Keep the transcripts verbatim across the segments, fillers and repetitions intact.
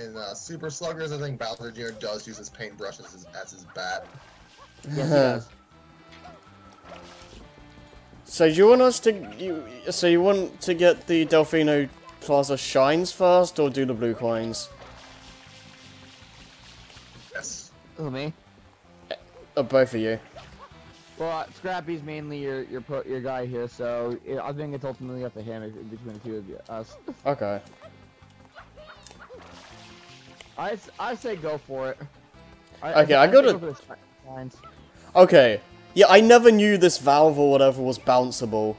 In uh, Super Sluggers, I think Bowser Junior does use his paintbrush as his, as his bat. Yes, he does. So you want us to you? So you want to get the Delfino Plaza shines first, or do the blue coins? Yes. Who, me? Uh, both of you. Well, Scrappy's mainly your your your guy here, so it, I think it's ultimately up to him if, between the two of you, us. Okay. I, I say go for it. I, okay, I, I gotta. Go okay, yeah, I never knew this valve or whatever was bounceable.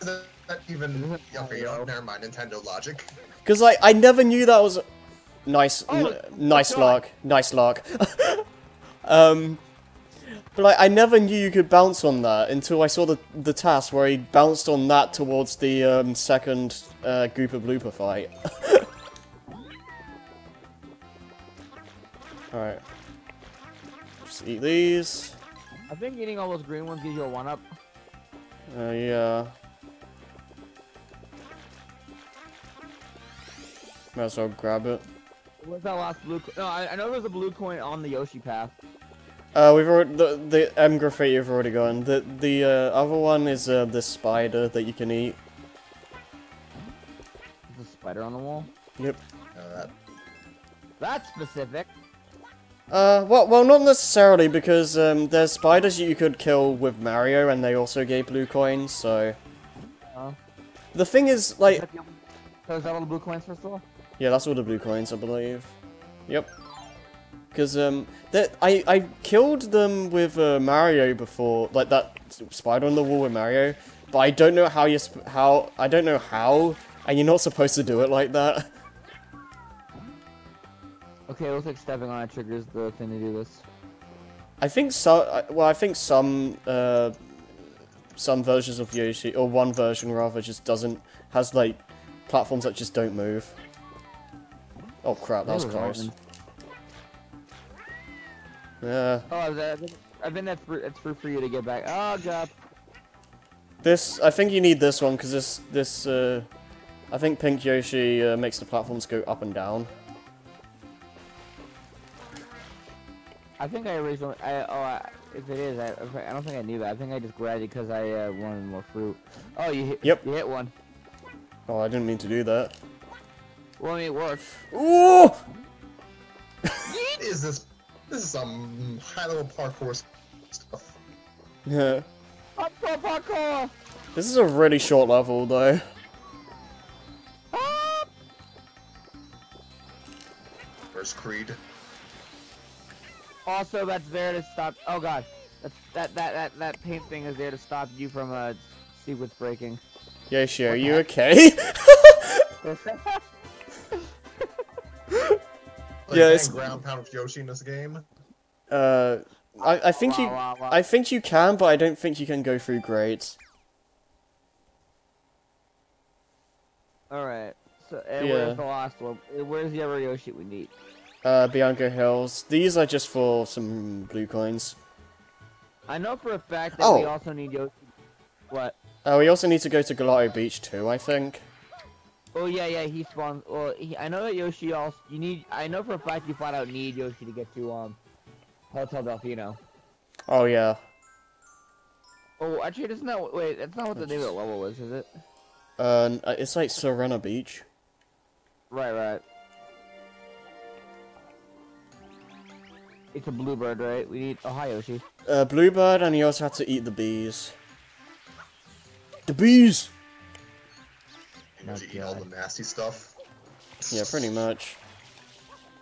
Is that even? Okay, you don't, never mind. Nintendo logic. Because like I never knew that was nice, oh, nice lark, nice lark. um. But like, I never knew you could bounce on that until I saw the the task where he bounced on that towards the um, second uh, Gooper Blooper fight. All right, just eat these. I think eating all those green ones gives you a one up. Uh, yeah. Might as well grab it. Where's that last blue? No, I, I know there was a blue coin on the Yoshi path. Uh, we've already, the, the M graffiti you've already gone. The, the, uh, other one is, uh, this spider that you can eat. There's a spider on the wall? Yep. Uh, that. That's specific. Uh, well, well, not necessarily, because, um, there's spiders you could kill with Mario, and they also gave blue coins, so... Uh, the thing is, like... Is that, the, is that all the blue coins first of all? Yeah, that's all the blue coins, I believe. Yep. Because, um, that I, I killed them with uh, Mario before, like that spider on the wall with Mario, but I don't know how you, sp how, I don't know how, and you're not supposed to do it like that. Okay, it looks like stepping on it triggers the thing to do this. I think so, well, I think some, uh, some versions of Yoshi, or one version rather, just doesn't, has, like, platforms that just don't move. Oh crap, that was close. Yeah. Oh, I think that's for, that's for for you to get back. Oh god. This, I think you need this one because this this uh, I think Pink Yoshi uh, makes the platforms go up and down. I think I originally. I, oh, I, if it is, I, I don't think I knew that. I think I just grabbed it because I uh, wanted more fruit. Oh, you hit. Yep. You hit one. Oh, I didn't mean to do that. Well, I mean, it worked. Ooh. What is this? This is some high-level parkour stuff. Yeah. Parkour, parkour! This is a really short level, though. Ah! Where's Creed? Also, that's there to stop. Oh god, that's, that that that that paint thing is there to stop you from a sequence breaking. Yeah, sure. Are you okay? Like, yeah, it's ground pound with Yoshi in this game. Uh, I I think wow, you wow, wow. I think you can, but I don't think you can go through grades. All right. So and yeah. Where's the last one? Where's the other Yoshi we need? Uh, Bianco Hills. These are just for some blue coins. I know for a fact that oh. we also need Yoshi. What? Uh, we also need to go to Gelato Beach too, I think. Oh yeah, yeah, he spawns. Well, he, I know that Yoshi also. You need. I know for a fact you flat out need Yoshi to get to um, Hotel Delfino. Oh yeah. Oh, actually, that's not. Wait, that's not what the name of the level is, is it? Uh, it's like Serena Beach. Right, right. It's a bluebird, right? We need. Oh, hi, Yoshi. Uh, bluebird, and you also have to eat the bees. The bees. You eat all the nasty stuff. Yeah, pretty much.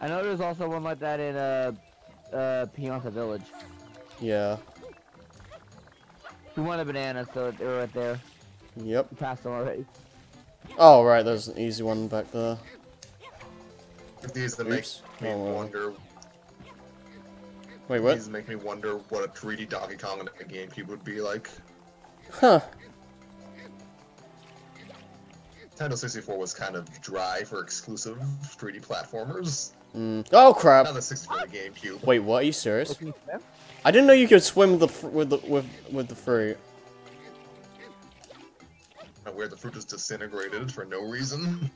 I know there's also one like that in uh, uh, Pianta Village. Yeah. We want a banana, so they're right there. Yep. We passed them already. Oh right, there's an easy one back there. These that make me oh, wonder. Wait, what? These make me wonder what a three D Donkey Kong on a GameCube would be like. Huh. Nintendo sixty-four was kind of dry for exclusive three D platformers. Mm. Oh crap! Now the sixty-four GameCube. Wait, what? Are you serious? I didn't know you could swim the with the with with the fruit. Where the fruit just disintegrated for no reason.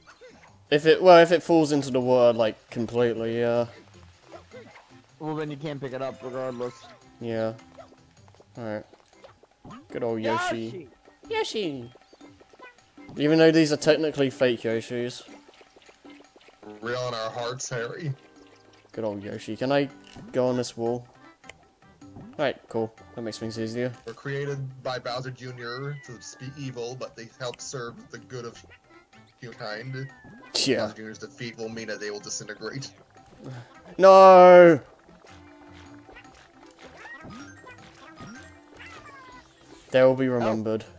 If it, well, if it falls into the water, like, completely, yeah. Well, then you can't pick it up, regardless. Yeah. Alright. Good old Yoshi. Yoshi! Yoshi! Even though these are technically fake Yoshis. Real in our hearts, Harry. Good old Yoshi. Can I go on this wall? Alright, cool. That makes things easier. We're created by Bowser Junior to speak evil, but they help serve the good of humankind. Yeah. Bowser Junior's defeat will mean that they will disintegrate. No! They will be remembered. Oh.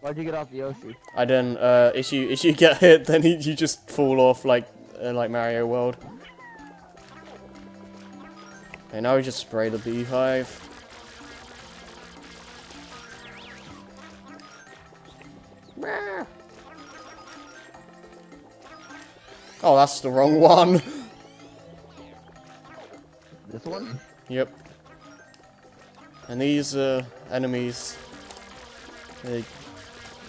Why'd you get off Yoshi? I didn't. Uh, if you if you get hit, then you just fall off like uh, like Mario World. And now we just spray the beehive. Oh, that's the wrong one. This one? Yep. And these uh, enemies, they're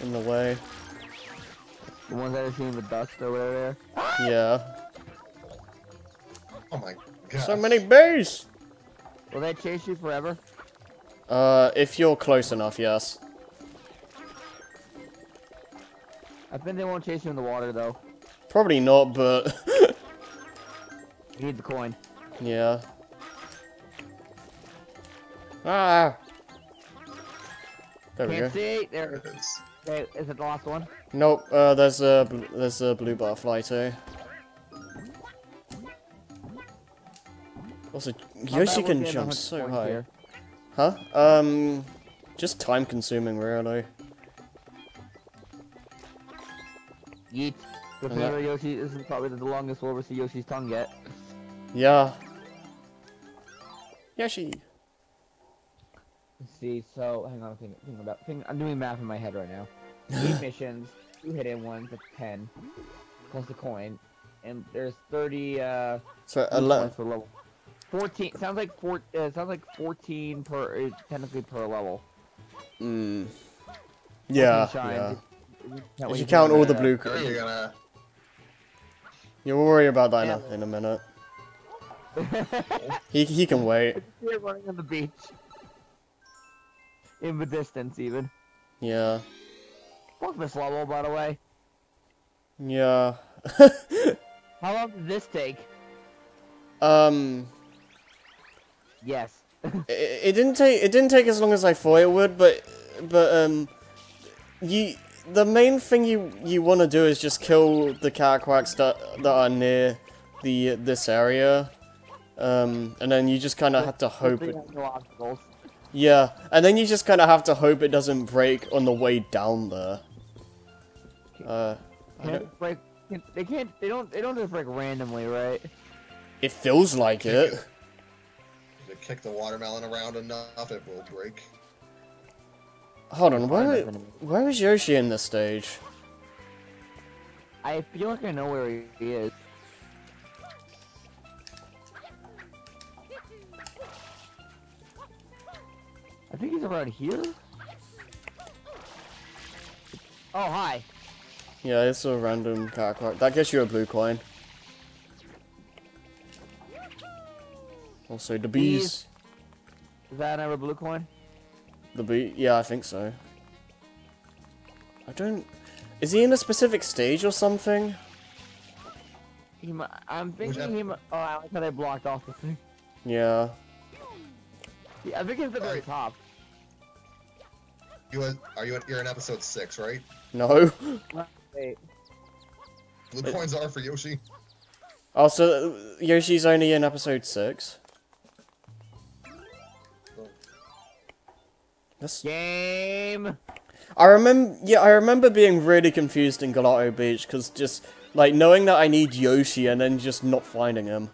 in the way. The ones that are seeing the dust over there? Yeah. Oh my god. So many bees! Will they chase you forever? Uh, if you're close enough, yes. I think they won't chase you in the water, though. Probably not, but... You need the coin. Yeah. Ah! There we go. Can't see. There it is. Wait, is it the last one? Nope. Uh, there's a there's a blue butterfly too. Also, Yoshi can jump so high. Here. Huh? Um, just time-consuming, really. Yeet. That... Yoshi, this is probably the longest we'll ever see Yoshi's tongue yet. Yeah. Yoshi. Let's see, so hang on, think, think about. Think, I'm doing math in my head right now. Eight missions, two hidden ones, that's ten, plus the coin, and there's thirty. Uh, so eleven for level. Fourteen sounds like four. Uh, sounds like fourteen per uh, technically per level. Hmm. Yeah. Yeah. If you count all the blue coins, you're gonna. You'll worry about that yeah. in a minute. he he can wait. We're running on the beach. In the distance, even. Yeah. Fuck this level, by the way. Yeah. How long did this take? Um. Yes. it, it didn't take. It didn't take as long as I thought it would, but but um, you. The main thing you you want to do is just kill the Cat-Quacks that that are near the this area, um, and then you just kind of have to hope. It, yeah, and then you just kind of have to hope it doesn't break on the way down there. Uh, can't break, they can't. They don't. They don't just break randomly, right? It feels like kick it. it. If you kick the watermelon around enough, it will break. Hold on, where, where is Yoshi in this stage? I feel like I know where he is. I think he's around here? Oh, hi! Yeah, it's a random cat card. That gets you a blue coin. Also, the bees. bees. Is that another blue coin? The bee? Yeah, I think so. I don't... Is he in a specific stage or something? He might... I'm thinking he might... Oh, I like how they blocked off the thing. Yeah. Yeah, I think he's at the very top. You was, are you? You're in episode six, right? No. Wait. Blue Wait. coins are for Yoshi. Oh, so Yoshi's only in episode six? This game. I remember, yeah, I remember being really confused in Gelato Beach because just like knowing that I need Yoshi and then just not finding him.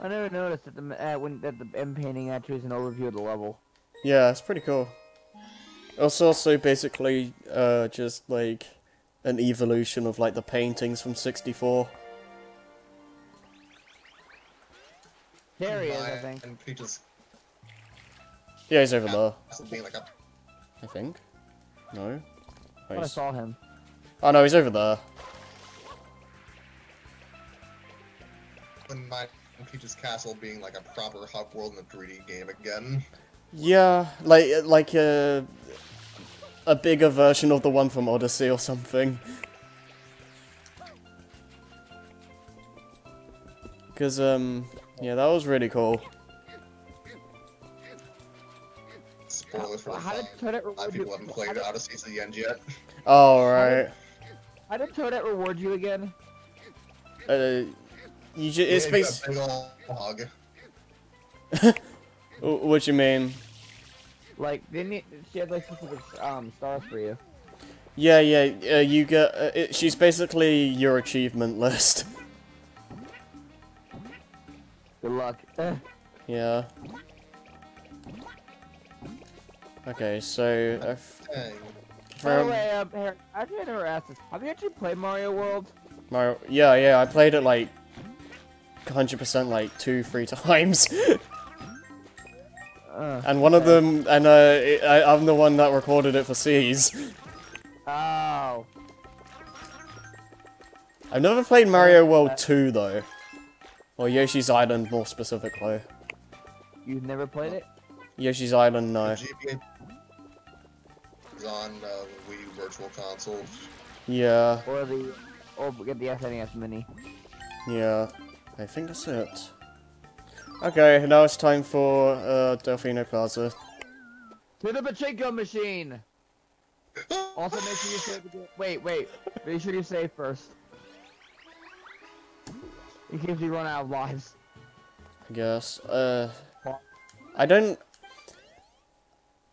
I never noticed that the uh, when that the M painting actually is an overview of the level. Yeah, it's pretty cool. It's also basically uh, just like an evolution of like the paintings from sixty-four. There he is, I think. And Peach's... Yeah, he's over yeah, there. Being like a... I think. No? Oh, I saw him. Oh no, he's over there. Wouldn't mind Peach's Castle being like a proper hub world in a three D game again. Yeah, like like a a bigger version of the one from Odyssey or something. Cause um yeah, that was really cool. Spoilers for how did Toadette reward people you? Haven't played Odyssey to the end yet. Oh right. How did Toadette reward you again? Uh, you just it's basically. What you mean? Like, didn't you, she had like specific um stars for you? Yeah, yeah. Uh, you get. Uh, it, she's basically your achievement list. Good luck. Yeah. Okay, so. I've, By the way, um, Harry, I've never asked this. Have you actually played Mario World? Mario. Yeah, yeah. I played it like. one hundred percent like two, three times. Uh, and one of them, and uh, I, I'm the one that recorded it for C's. Oh. I've never played Mario World two though, or Yoshi's Island more specifically. You've never played it? Yoshi's Island, no. It's on uh, the Wii U Virtual Console. Yeah. Or the, or get the S N E S Mini. Yeah, I think that's it. Okay, now it's time for uh, Delfino Plaza. To the Pachinko machine! Also, make sure you save the Wait, wait. Make sure you save first. In case you run out of lives. I guess. Uh, I don't...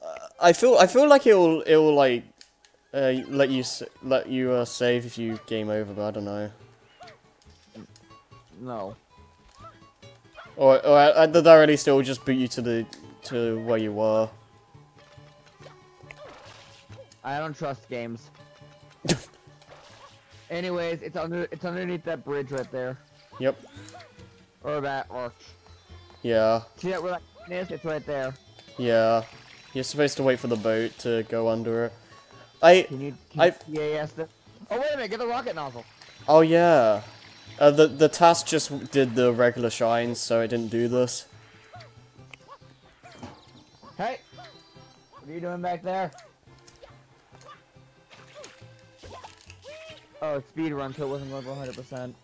Uh, I feel I feel like it'll, it'll like, uh, let you, let you uh, save if you game over, but I don't know. No. Or, or at the very least, it will just boot you to the to where you were. I don't trust games. Anyways, it's under it's underneath that bridge right there. Yep. Or that arch. Yeah. See that where that is? It's right there. Yeah. You're supposed to wait for the boat to go under it. I. Can you? Can I. Yeah. Yes. The, oh wait a minute! Get the rocket nozzle. Oh yeah. Uh, the, the task just did the regular shines, so I didn't do this. Hey! What are you doing back there? Oh, it's speedrun, so it wasn't going one hundred percent.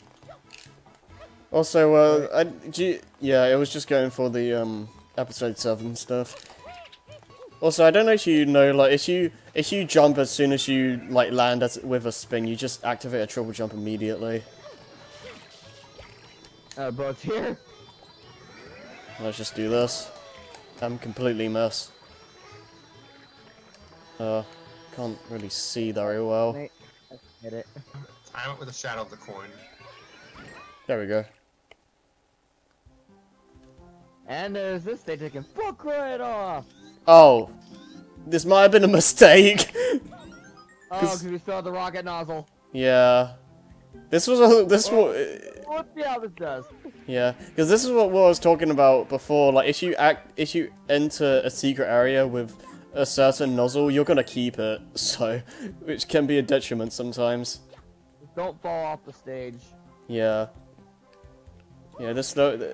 Also, uh, I, do you, yeah, it was just going for the, um, episode seven stuff. Also, I don't know if you know, like, if you, if you jump as soon as you, like, land as, with a spin, you just activate a triple jump immediately. Uh, both here. Let's just do this. I'm completely missed. Uh, can't really see very well. Wait, hit it. I went with the shadow of the coin. There we go. And there's this stage I can fuck right off. Oh, this might have been a mistake. Oh, because we still have the rocket nozzle. Yeah. This was a this well, was uh, yeah, because this is what, what I was talking about before. Like, if you act, if you enter a secret area with a certain nozzle, you're gonna keep it. So, which can be a detriment sometimes. Don't fall off the stage. Yeah. Yeah. This level,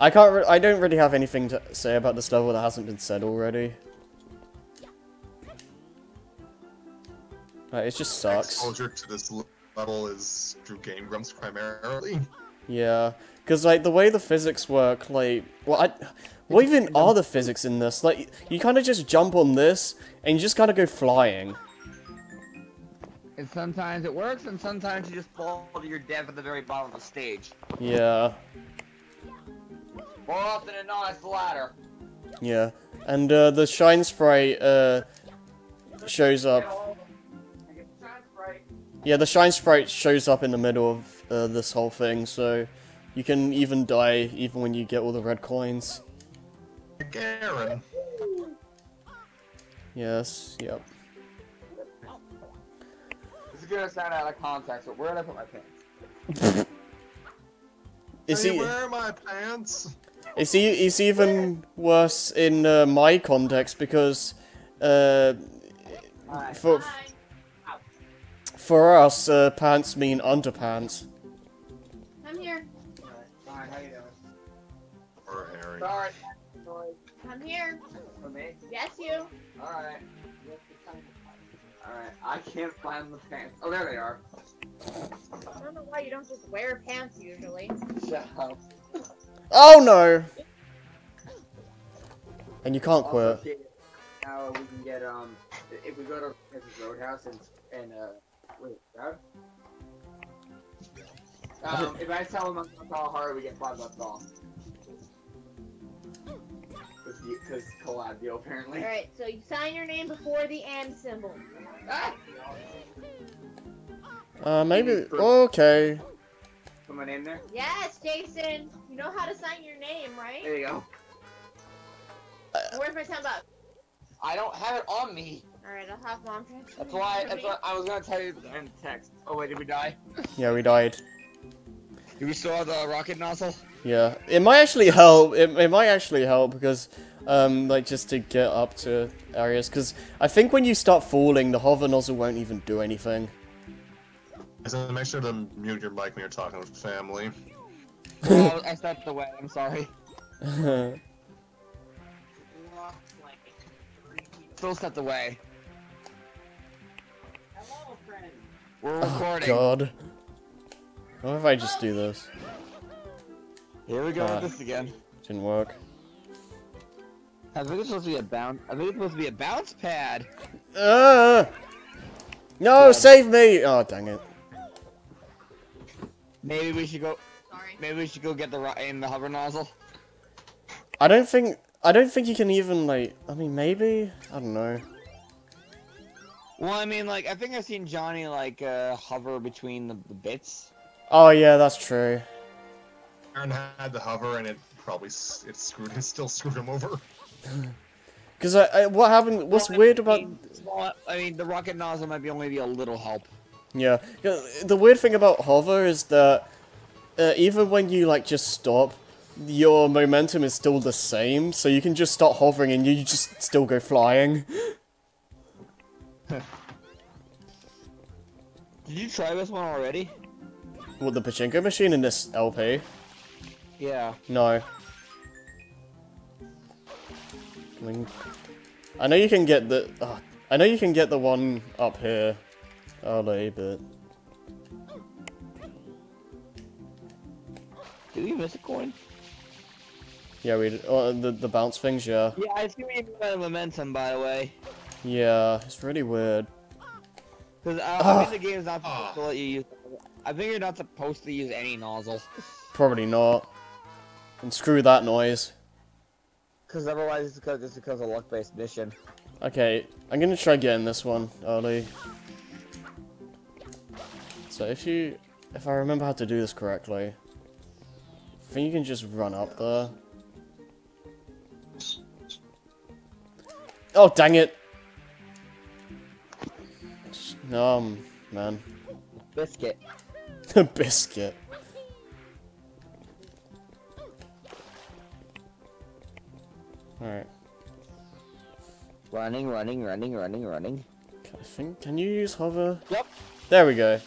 I can't. Re I don't really have anything to say about this level that hasn't been said already. Like, it just sucks. Soldier to this level. Level is through Game Grumps primarily. Yeah, because like the way the physics work, like, well, I, what even are the physics in this? Like, you kind of just jump on this and you just kind of go flying. And sometimes it works, and sometimes you just fall to your death at the very bottom of the stage. Yeah. More often than not, it's the ladder. Yeah, and uh, the shine sprite uh, shows up. Yeah, the shine sprite shows up in the middle of uh, this whole thing, so you can even die even when you get all the red coins. Garen. Yes, yep. This is gonna sound out of context, but where did I put my pants? Is he, where are my pants? It's, e it's even worse in uh, my context because uh, Bye. For, Bye. for us, uh, pants mean underpants. Come here. All right. Bye. How you doing? Or Harry. Sorry. Sorry. Come here. For me? Yes, you. All right. Alright, I can't find the pants. Oh, there they are. I don't know why you don't just wear pants usually. Shut up. Oh no! And you can't also, quit. Now we can get, um, if we go to Texas Roadhouse and, and uh, wait, that? Um, if I tell him I'm gonna call Harry, we get five bucks off. Because collab deal, apparently. Alright, so you sign your name before the and symbol. Ah! Uh, maybe. Okay. Put my name there? Yes, Jason. You know how to sign your name, right? There you go. Where's my thumb up? I don't have it on me. Alright, I'll have mom transfer. That's why I, that's why I was gonna tell you in the text. Oh, wait, did we die? Yeah, we died. Did we still have the rocket nozzle? Yeah, it might actually help. It, it might actually help because, um, like just to get up to areas. Because I think when you start falling, the hover nozzle won't even do anything. I said make sure to mute your mic when you're talking with family. Oh, I stepped away. I'm sorry. Still stepped away. Hello, friend. We're recording. Oh God. What if I just do this? Here we go uh, with this again. Didn't work. I think it's supposed to be a bounce. I think it's supposed to be a bounce pad. Uh, no, God. Save me! Oh, dang it. Maybe we should go. Sorry. Maybe we should go get the aim the hover nozzle. I don't think. I don't think you can even like. I mean, maybe. I don't know. Well, I mean, like I think I've seen Johnny like uh, hover between the, the bits. Oh yeah, that's true. Aaron had the hover, and it probably it screwed. It still screwed him over. Because I, I, what happened? What's well, weird about? Well, I mean, the rocket nozzle might be only be a little help. Yeah, the weird thing about hover is that uh, even when you like just stop, your momentum is still the same, so you can just start hovering, and you just still go flying. Did you try this one already? What, the Pachinko machine in this L P? Yeah. No. I mean, I know you can get the. Oh, I know you can get the one up here early, but. Did we miss a coin? Yeah, we did. Oh, the the bounce things, yeah. Yeah, I see we even got momentum, by the way. Yeah, it's really weird. Because uh, I think the game's not supposed to let you use. I think you're not supposed to use any nozzles. Probably not. And screw that noise. Because otherwise it's because this becomes a luck-based mission. Okay, I'm gonna try getting this one early. So if you, if I remember how to do this correctly, I think you can just run up there. Oh dang it! Um, man. Biscuit. The biscuit. Alright. Running, running, running, running, running. I think. Can you use hover? Yep. There we go.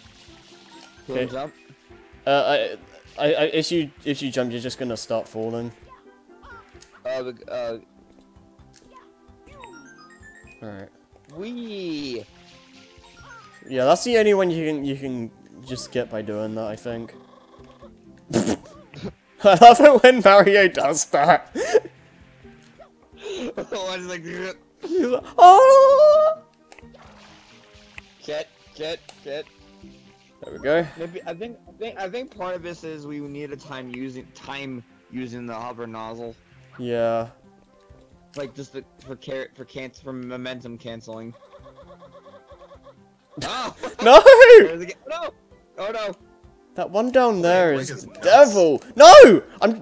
Can okay. You jump? Uh, I, I, I, if you if you jump, you're just gonna start falling. Uh, uh. Alright. Wee. Yeah, that's the only one you can you can just get by doing that, I think. I love it when Mario does that. Oh, I just like, he's like, oh! Get, get, get. There we go. Maybe I think I think I think part of this is we need a time using time using the hover nozzle. Yeah. Like just the, for carrot for cancel for momentum canceling. Oh. No! No! Oh no! That one down there oh, is the devil! No! I'm.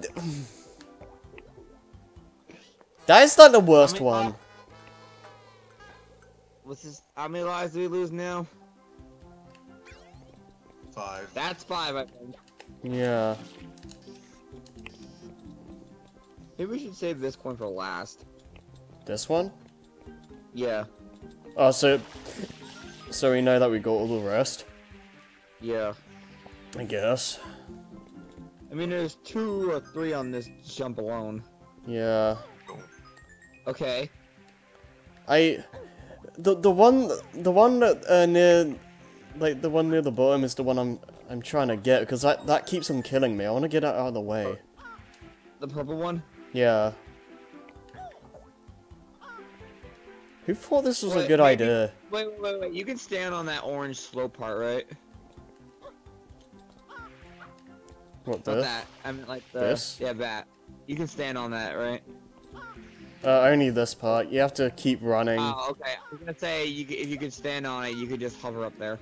That is not the worst I mean, one. Uh, what's this? How many lives do we lose now? Five. That's five, I think. Yeah. Maybe we should save this coin for last. This one? Yeah. Uh, so, so we know that we got all the rest. Yeah. I guess. I mean, there's two or three on this jump alone. Yeah. Okay. I, the the one the one that uh, near, like the one near the bottom is the one I'm I'm trying to get because that that keeps on killing me. I want to get it out of the way. The purple one. Yeah. Who thought this was wait, a good wait, idea? Wait, wait, wait, wait! You can stand on that orange slope part, right? What this? Not that. I mean, like the, this. Yeah, that. You can stand on that, right? Uh, only this part. You have to keep running. Oh, okay. I was gonna say you, if you could stand on it, you could just hover up there.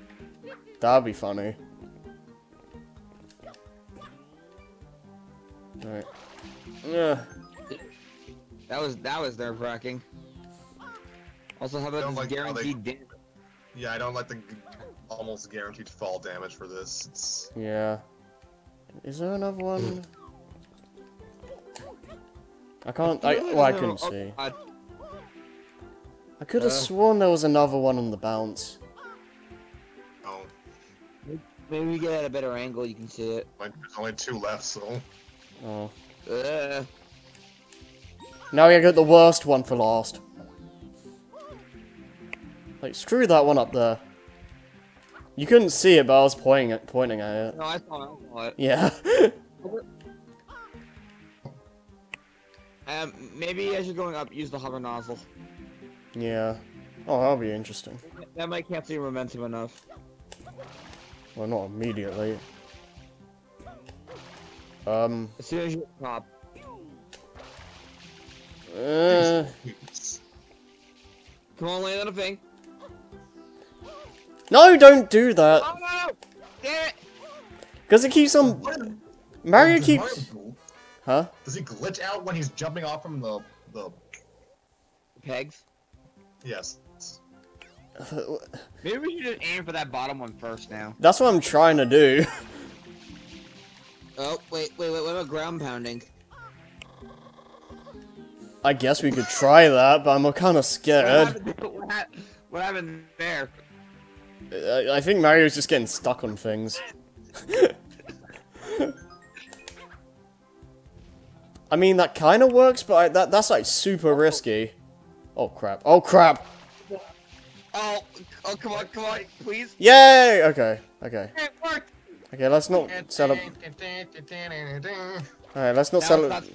That'd be funny. All right. Yeah. That was that was nerve-wracking. Also, how about like guaranteed they... damage? Yeah, I don't like the almost guaranteed fall damage for this. It's... Yeah. Is there another one? I can't. I, well, I couldn't see. I could have sworn there was another one on the bounce. Oh. Maybe we get at a better angle, you can see it. There's only two left, so. Oh. Uh. Now we got the worst one for last. Like, screw that one up there. You couldn't see it, but I was pointing at, pointing at it. No, I saw it. I saw it. Yeah. um, maybe as you're going up, use the hover nozzle. Yeah. Oh, that'll be interesting. That might cancel your momentum enough. Well, not immediately. Um. As soon as you pop. Uh. Come on, land on a thing. No, don't do that. Oh, no, no. Damn it. Because it keeps on. Is... Mario keeps. Mario... Huh? Does he glitch out when he's jumping off from the the pegs? Yes. Maybe we should just aim for that bottom one first now. That's what I'm trying to do. Oh wait, wait, wait! What about ground pounding? I guess we could try that, but I'm kind of scared. What happened, what happened, what happened there? I think Mario's just getting stuck on things. I mean, that kind of works, but I, that that's like super risky. Oh crap! Oh crap! Oh, oh, come on, come on, please! Yay! Okay, okay. It worked. Okay, let's not celebrate. All right, let's not celebrate.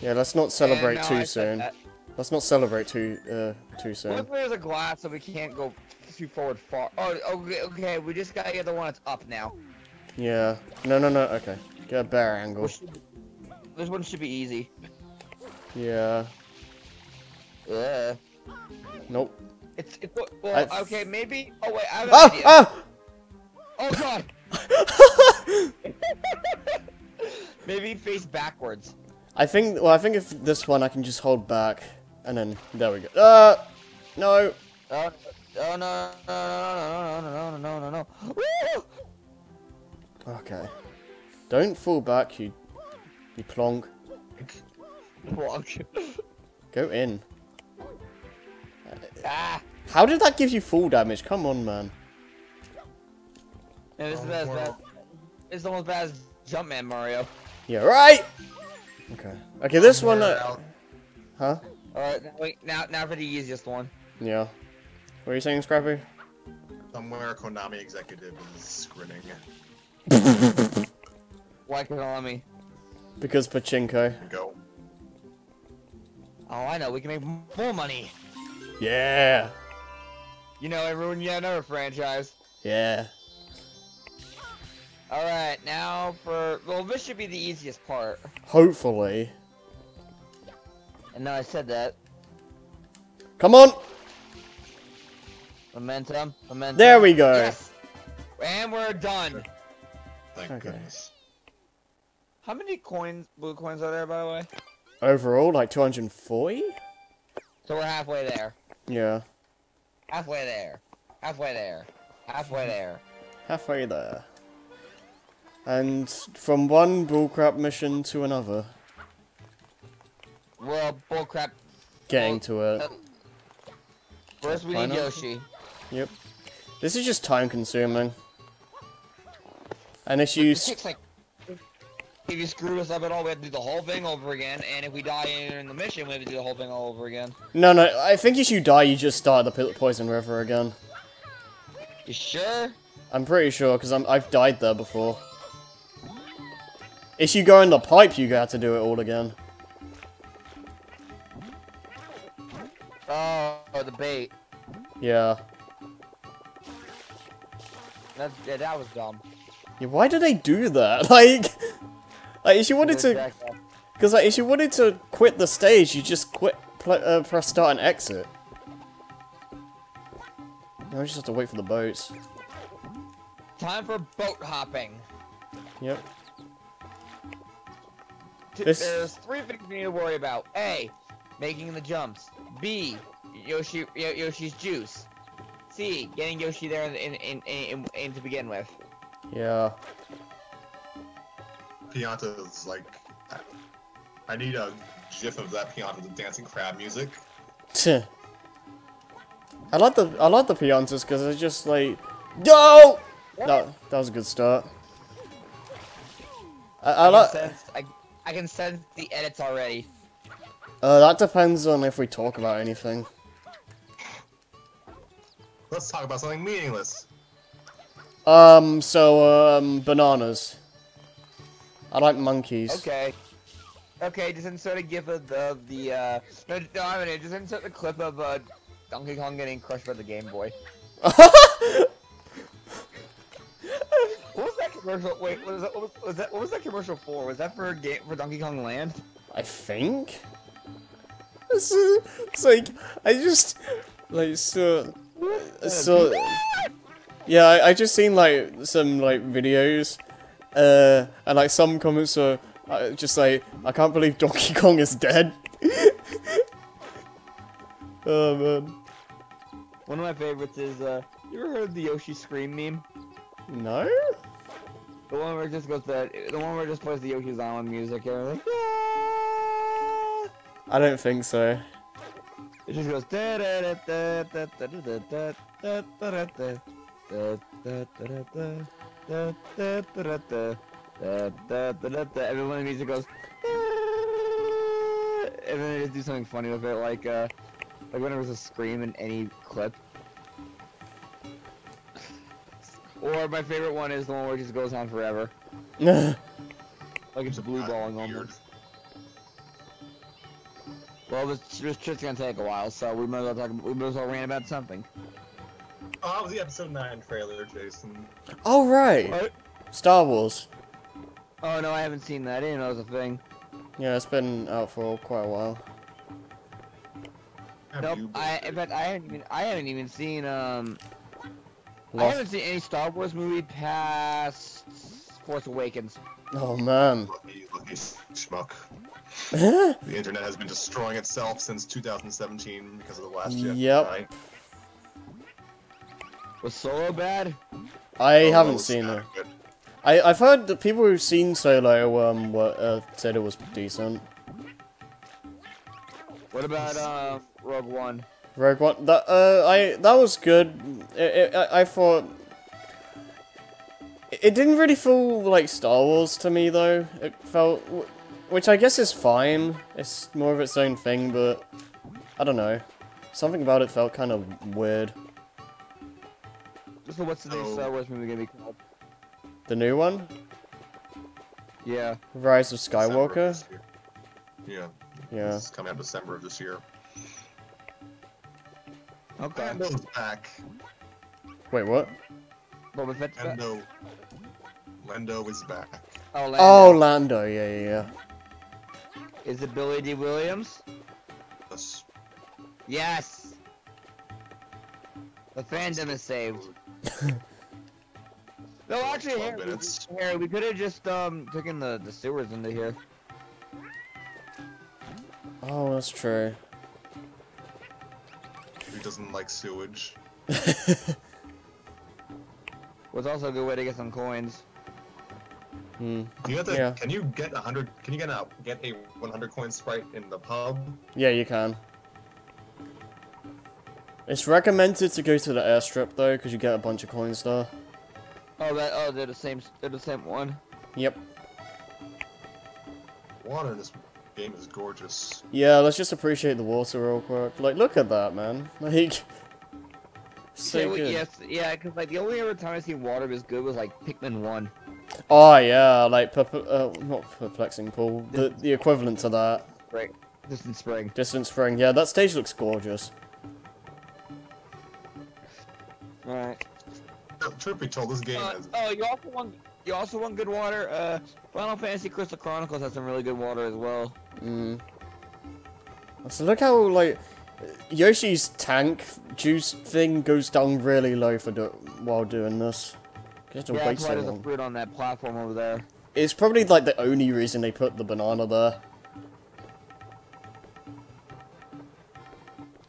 Yeah, let's not celebrate and, no, too soon. That. Let's not celebrate too uh, too soon. Hopefully there's a glass, so we can't go too forward far. Oh, okay, okay. We just gotta get the one that's up now. Yeah. No, no, no. Okay. Get a better angle. This one should be easy. Yeah. Yeah. Nope. It's it's well, I... okay. Maybe. Oh wait. I have an idea. Ah! Oh god. Maybe face backwards. I think, well, I think if this one I can just hold back, and then, there we go. Uh, no. Oh, no, no, no, no, no, no, no, no, no, no. Okay. Don't fall back, you, you plonk. Plonk. Go in. Ah. How did that give you fall damage? Come on, man. Yeah, this is bad as bad. It's almost bad as Jumpman Mario. Yeah, right! Okay. Okay, this one. Uh, huh? Alright, now, now for the easiest one. Yeah. What are you saying, Scrappy? Somewhere a Konami executive is grinning. Why Konami? Because Pachinko. Go. Oh, I know. We can make more money. Yeah. You know, everyone, yeah, another franchise. Yeah. Alright, now for... Well, this should be the easiest part. Hopefully. And now I said that. Come on! Momentum, momentum. There we go! Yes! And we're done! Thank okay. goodness. How many coins, blue coins are there, by the way? Overall, like two hundred forty? So we're halfway there. Yeah. Halfway there. Halfway there. Halfway there. Halfway there. And from one bullcrap mission to another. Well, bullcrap. Getting bull, to it. Uh, First we need Yoshi. Yep. This is just time consuming. And if you... Like, if you screw us up at all, we have to do the whole thing over again, and if we die in the mission, we have to do the whole thing all over again. No, no, I think if you die, you just start the Poison River again. You sure? I'm pretty sure, because I've died there before. If you go in the pipe, you got to do it all again. Oh, the bait. Yeah. That's, yeah, that was dumb. Yeah, why did they do that? Like, like if you wanted to, because like if you wanted to quit the stage, you just quit, uh, press start and exit. Now we just have to wait for the boats. Time for boat hopping. Yep. This... There's three things we need to worry about. A, making the jumps. B, Yoshi, Yoshi's juice. C, getting Yoshi there in in in, in, in to begin with. Yeah. Pianta's like, I need a gif of that Pianta dancing crab music. I like the I like the Piantas because it's just like, no. That no, that was a good start. I I, I like. Sense, I I can sense the edits already. Uh, that depends on if we talk about anything. Let's talk about something meaningless. Um, so, um, bananas. I like monkeys. Okay. Okay, just insert a gif of the, the uh, no, no, I mean, just insert the clip of, uh, Donkey Kong getting crushed by the Game Boy. What was that commercial? Wait, what was that, what was, was that, what was that commercial for? Was that for game, for Donkey Kong Land? I think? It's, it's like, I just, like, so, so, yeah, I, I just seen, like, some, like, videos, uh, and, like, some comments are uh, just like, I can't believe Donkey Kong is dead. Oh, man. One of my favorites is, uh, you ever heard the Yoshi Scream meme? No? The one where it just goes to, the one where it just plays the Yoshi's Island music and like, ah! I don't think so. It just goes da da da da da da da da da da da da da da da da da and then when the music goes and then they just do something funny with it, like uh like when there was a scream in any clip. Or my favorite one is the one where it just goes on forever. Like it's blue balling almost. Well, this, this shit's gonna take a while, so we might as well talk. We might as well rant about something. Oh, that was the episode nine trailer, Jason. Oh right, what? Star Wars. Oh no, I haven't seen that. I didn't know it was a thing. Yeah, it's been out for quite a while. Have nope. I, in fact, I haven't even. I haven't even seen um. Lost. I haven't seen any Star Wars movie past Force Awakens. Oh man. Lucky, lucky schmuck. The internet has been destroying itself since two thousand seventeen because of the Last Jedi. Yep. Was Solo bad? I Solo haven't seen it. Good. I I've heard that people who've seen Solo um were, uh, said it was decent. What about uh, Rogue One? Rogue One, that uh, I that was good. It, it, I, I thought it, it didn't really feel like Star Wars to me, though. It felt, which I guess is fine. It's more of its own thing, but I don't know. Something about it felt kind of weird. So what's the new Star Wars movie gonna be called? The new one? Yeah. Rise of Skywalker. Yeah. Yeah. It's coming out December of this year. Okay. Lando's back. Wait, what? Boba Fett's back? Lando. Lando is back. Oh, Lando. Oh, Lando. Yeah, yeah, yeah. Is it Billy D. Williams? Yes. Yes! The fandom is saved. No, actually, Harry, Harry, we could have just, um, taken the, the sewers into here. Oh, that's true. Doesn't like sewage. Was also a good way to get some coins. Hmm. You have to, yeah. Can you get a hundred? Can you get a get a one hundred coin sprite in the pub? Yeah, you can. It's recommended to go to the airstrip though, because you get a bunch of coins there. Oh, that oh, they're the same. They're the same one. Yep. Water in this game is gorgeous. Yeah, let's just appreciate the water real quick. Like, look at that, man. Like, so yeah, good. Yes, yeah, because like the only other time I seen water was good was like Pikmin One. Oh yeah, like perp uh, not perplexing pool, the the equivalent to that. Right. Distant Spring. Distant Spring. Yeah, that stage looks gorgeous. All right. Truth be told, this game uh, is. Oh, you also want you also want good water. Uh, Final Fantasy Crystal Chronicles has some really good water as well. Mm. So look how like Yoshi's tank juice thing goes down really low for do while doing this. You have to yeah, wait so long. There's a fruit on that platform over there. It's probably like the only reason they put the banana there.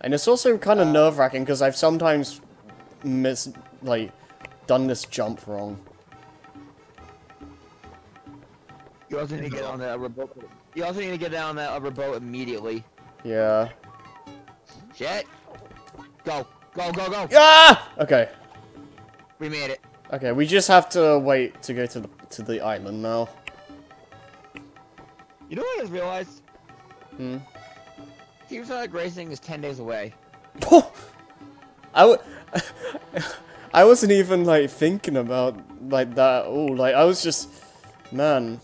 And it's also kind of uh, nerve-wracking because I've sometimes miss like. Done this jump wrong. You also need to get on that upper boat. You also need to get down that upper boat immediately. Yeah. Shit. Go, go, go, go. Yeah. Okay. We made it. Okay, we just have to wait to go to the to the island now. You know what I just realized? Hmm. Team Sonic Racing is ten days away. I would. I wasn't even like thinking about like that at all. Like I was just, man.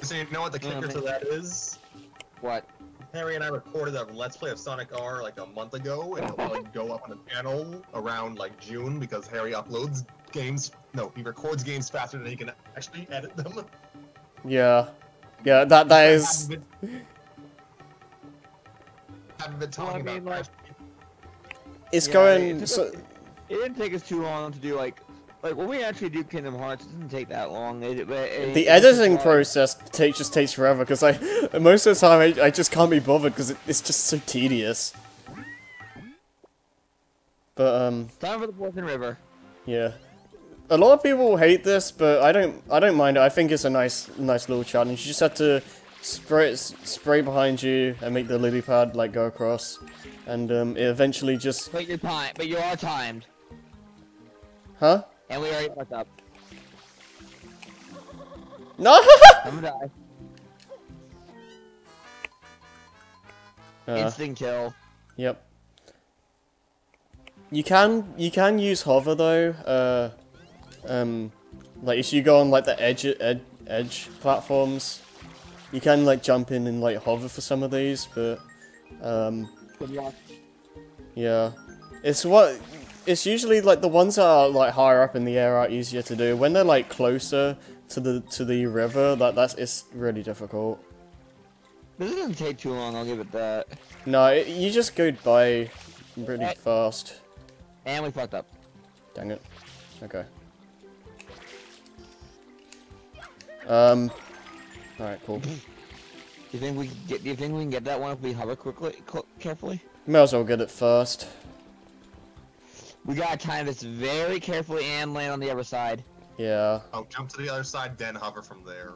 So you know what the kicker to that is? What? Harry and I recorded a Let's Play of Sonic R like a month ago, and it'll like go up on the channel around like June because Harry uploads games. No, he records games faster than he can actually edit them. Yeah, yeah. That that is. I haven't been, I haven't been talking well, I mean, about. Like, it's yeah, going. It's so, It didn't take us too long to do like, like when we actually do Kingdom Hearts, it didn't take that long. It, it, it, the editing process takes just takes forever because I most of the time I, I just can't be bothered because it, it's just so tedious. But um. Time for the Poison River. Yeah, a lot of people hate this, but I don't. I don't mind it. I think it's a nice, nice little challenge. You just have to spray spray behind you and make the lily pad like go across, and um, it eventually just. But you're timed. But you are timed. Huh? And we already fucked up. No! I'm gonna die. Uh, Instant kill. Yep. You can you can use hover though. Uh, um, like if you go on like the edge ed, edge platforms, you can like jump in and like hover for some of these, but um. Good luck. Yeah, it's what. It's usually like the ones that are like higher up in the air are easier to do. When they're like closer to the to the river, that that's it's really difficult. This doesn't take too long. I'll give it that. No, it, you just go by pretty right. fast. And we fucked up. Dang it. Okay. Um. All right. Cool. Do you think we get? Do you think we can get that one if we hover quickly, carefully? Might as well get it first. We gotta time this very carefully and land on the other side. Yeah. Oh, jump to the other side, then hover from there.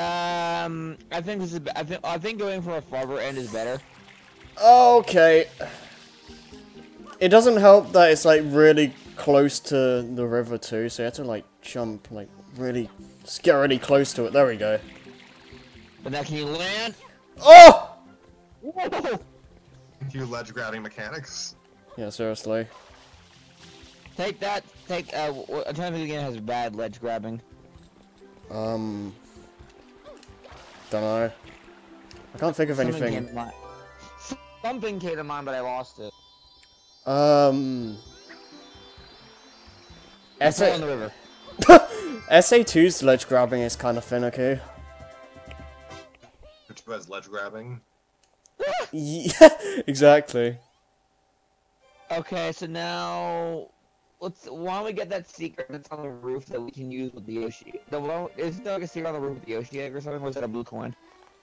Um, I think this is. I think I think going for a farther end is better. Okay. It doesn't help that it's like really close to the river too, so you have to like jump like really scarily close to it. There we go. But now can you land? Oh! Whoa! Few ledge grabbing mechanics. Yeah, seriously. Take that. Take. Uh, I'm trying to think again. Has bad ledge grabbing. Um. Don't know. I can't think of Something anything. Came to mind. Something came to mind, but I lost it. Um. S A on the river. S A two's ledge grabbing is kind of finicky. Which was ledge grabbing? Yeah, exactly. Okay, so now let's. Why don't we get that secret that's on the roof that we can use with the Yoshi? The one is there like a secret on the roof with the Yoshi egg or something? Or is that a blue coin?